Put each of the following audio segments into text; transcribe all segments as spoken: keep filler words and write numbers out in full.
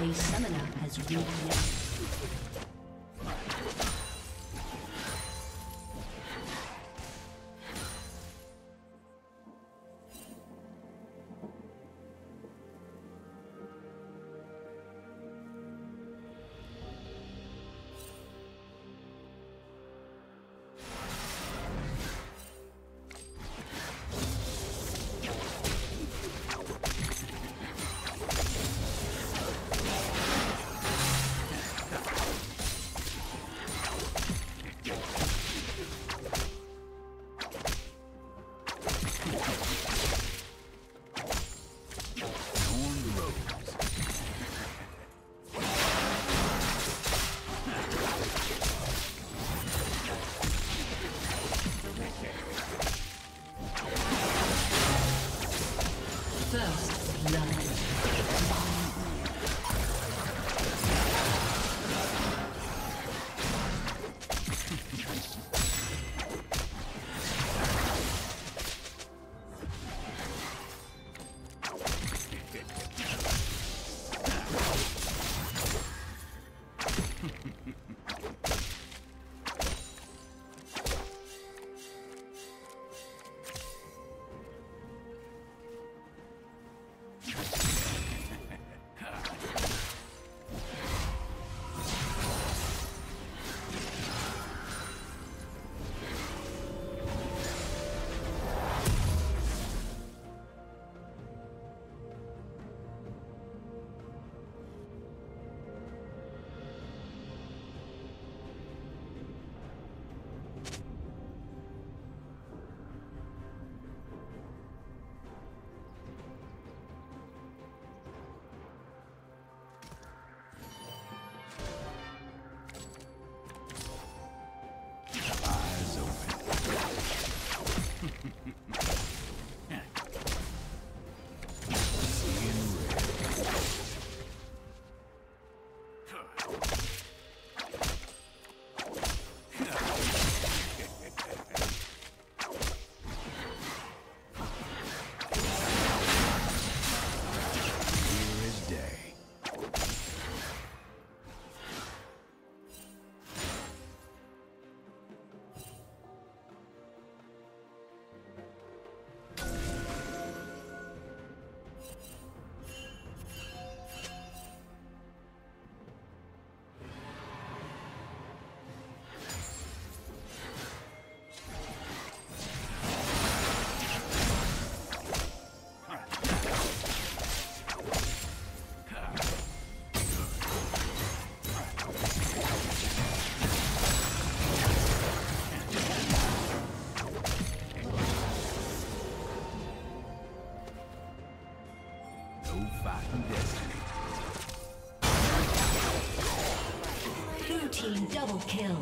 A summoner has reconnected. Double kill.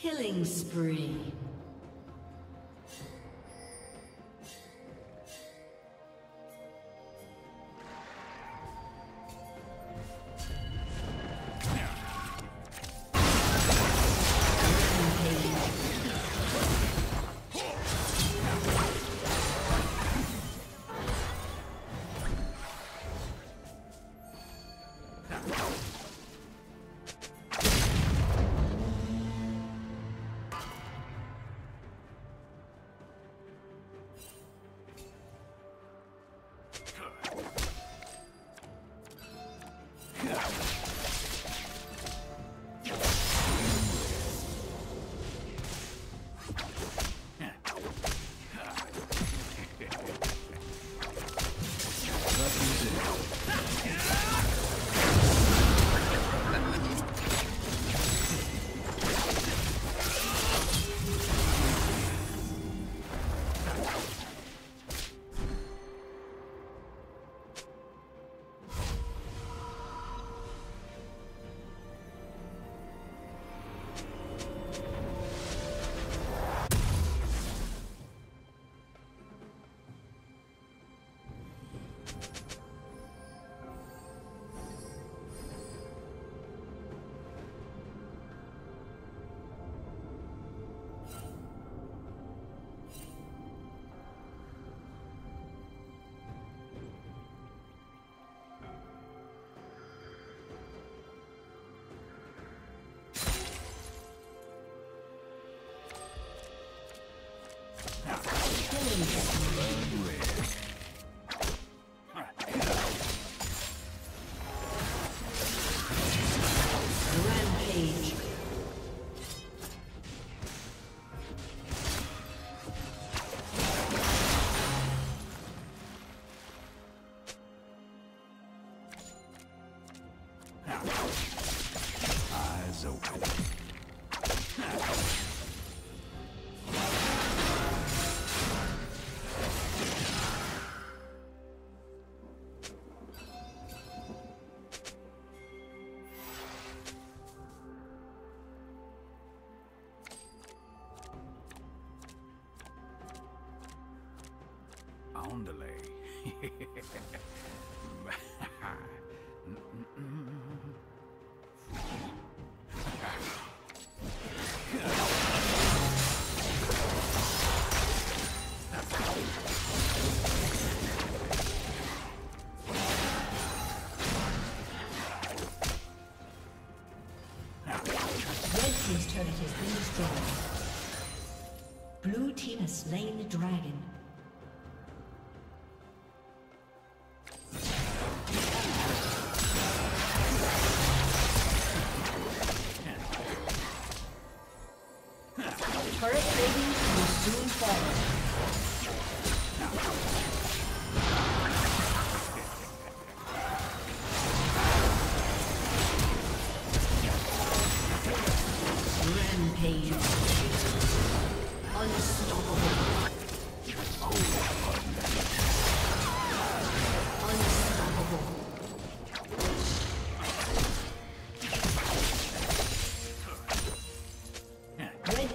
Killing spree. Killing spree. Slain the dragon. Turret plating will soon fall. Rampage.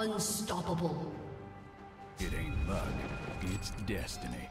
Unstoppable. It ain't luck, it's destiny.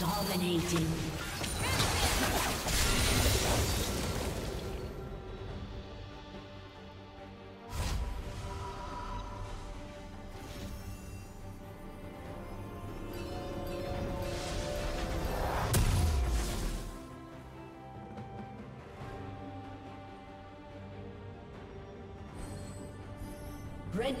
Dominating. Red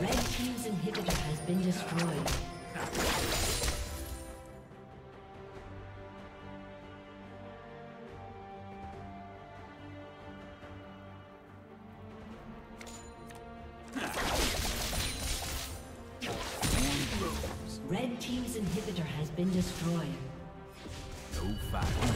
Red team's inhibitor has been destroyed. been destroyed. No fire.